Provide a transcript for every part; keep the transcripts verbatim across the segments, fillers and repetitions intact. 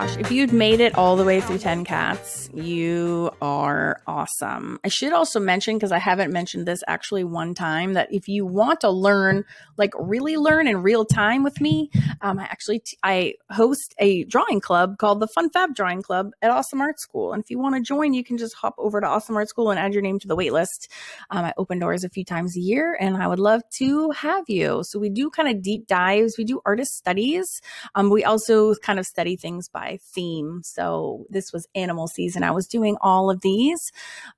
gosh, if you'd made it all the way through ten cats, you are awesome. I should also mention, because I haven't mentioned this actually one time, that if you want to learn, like really learn in real time with me, um, I actually t I host a drawing club called the Fun Fab Drawing Club at Awesome Art School. And if you want to join, you can just hop over to Awesome Art School and add your name to the wait list. Um, I open doors a few times a year, and I would love to have you. So we do kind of deep dives. We do artist studies. Um, we also kind of study things by theme. So this was animal season. I was doing all of these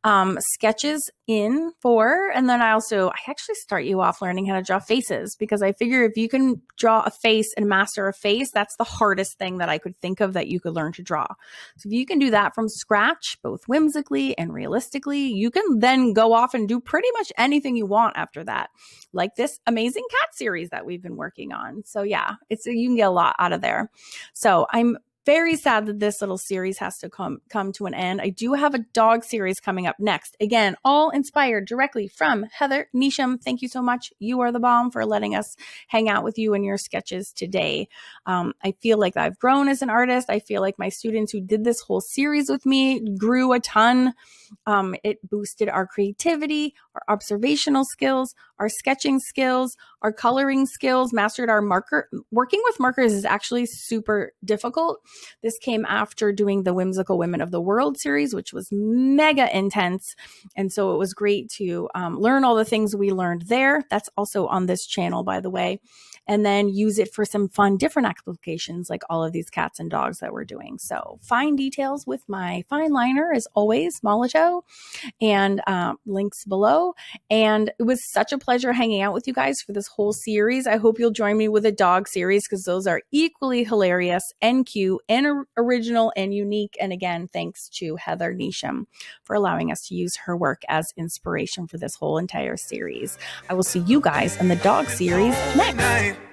um, sketches in for, and then I also, I actually start you off learning how to draw faces, because I figure if you can draw a face and master a face, that's the hardest thing that I could think of that you could learn to draw. So if you can do that from scratch, both whimsically and realistically, you can then go off and do pretty much anything you want after that, like this amazing cat series that we've been working on. So yeah, it's, you can get a lot out of there. So I'm very sad that this little series has to come come to an end. I do have a dog series coming up next. Again, all inspired directly from Heather Nisham. Thank you so much. You are the bomb for letting us hang out with you and your sketches today. Um, I feel like I've grown as an artist. I feel like my students who did this whole series with me grew a ton. Um, it boosted our creativity, our observational skills, our sketching skills, our coloring skills, mastered our marker. Working with markers is actually super difficult. This came after doing the Whimsical Women of the World series, which was mega intense. And so it was great to um, learn all the things we learned there. That's also on this channel, by the way. And then use it for some fun, different applications, like all of these cats and dogs that we're doing. So fine details with my fine liner, as always, Molajo, and uh, links below. And it was such a pleasure hanging out with you guys for this whole series. I hope you'll join me with a dog series, because those are equally hilarious and cute and original and unique. And again, thanks to Heather Nisham for allowing us to use her work as inspiration for this whole entire series. I will see you guys in the dog series next.